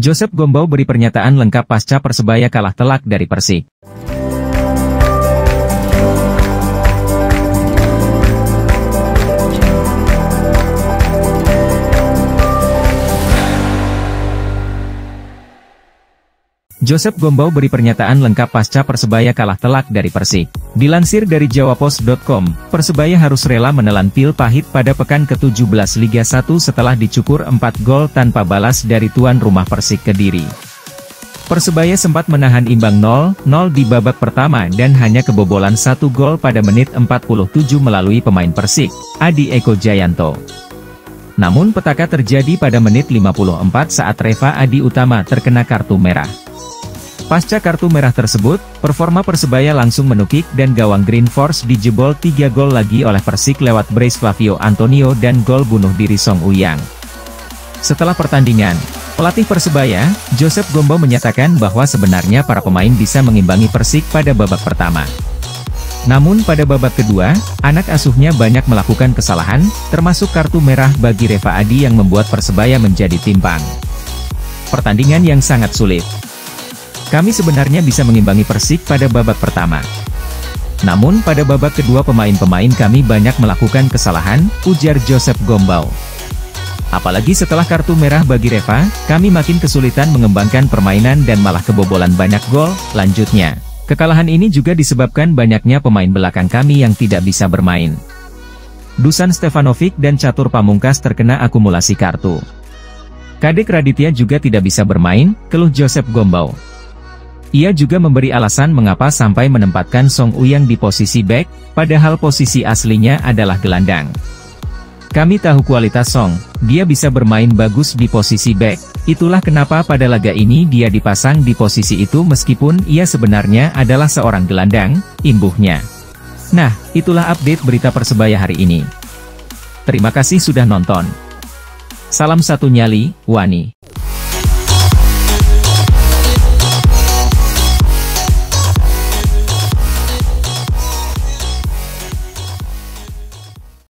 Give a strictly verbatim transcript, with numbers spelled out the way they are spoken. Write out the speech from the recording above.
Josep Gombau beri pernyataan lengkap pasca Persebaya kalah telak dari Persik. Josep Gombau beri pernyataan lengkap pasca Persebaya kalah telak dari Persik. Dilansir dari jawapos dot com, Persebaya harus rela menelan pil pahit pada pekan ke tujuh belas Liga satu setelah dicukur empat gol tanpa balas dari tuan rumah Persik Kediri. Persebaya sempat menahan imbang nol nol di babak pertama dan hanya kebobolan satu gol pada menit empat puluh tujuh melalui pemain Persik, Adi Eko Jayanto. Namun petaka terjadi pada menit lima puluh empat saat Reva Adi Utama terkena kartu merah. Pasca kartu merah tersebut, performa Persebaya langsung menukik dan gawang Green Force dijebol tiga gol lagi oleh Persik lewat brace Flavio Antonio dan gol bunuh diri Song Ui-young. Setelah pertandingan, pelatih Persebaya, Josep Gombau menyatakan bahwa sebenarnya para pemain bisa mengimbangi Persik pada babak pertama. Namun pada babak kedua, anak asuhnya banyak melakukan kesalahan, termasuk kartu merah bagi Reva Adi yang membuat Persebaya menjadi timpang. Pertandingan yang sangat sulit. Kami sebenarnya bisa mengimbangi Persik pada babak pertama. Namun pada babak kedua pemain-pemain kami banyak melakukan kesalahan, ujar Josep Gombau. Apalagi setelah kartu merah bagi Reva, kami makin kesulitan mengembangkan permainan dan malah kebobolan banyak gol, lanjutnya. Kekalahan ini juga disebabkan banyaknya pemain belakang kami yang tidak bisa bermain. Dusan Stefanovic dan Catur Pamungkas terkena akumulasi kartu. Kadek Raditya juga tidak bisa bermain, keluh Josep Gombau. Ia juga memberi alasan mengapa sampai menempatkan Song Ui-young di posisi bek, padahal posisi aslinya adalah gelandang. Kami tahu kualitas Song, dia bisa bermain bagus di posisi bek, itulah kenapa pada laga ini dia dipasang di posisi itu meskipun ia sebenarnya adalah seorang gelandang, imbuhnya. Nah, itulah update berita Persebaya hari ini. Terima kasih sudah nonton. Salam satu nyali, Wani.